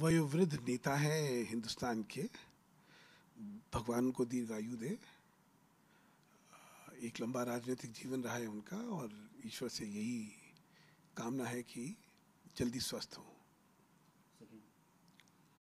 वयोवृद्ध नेता हैं हिंदुस्तान के, भगवान को दीर्घायु दे। एक लंबा राजनीतिक जीवन रहा है उनका और ईश्वर से यही कामना है कि जल्दी स्वस्थ हों।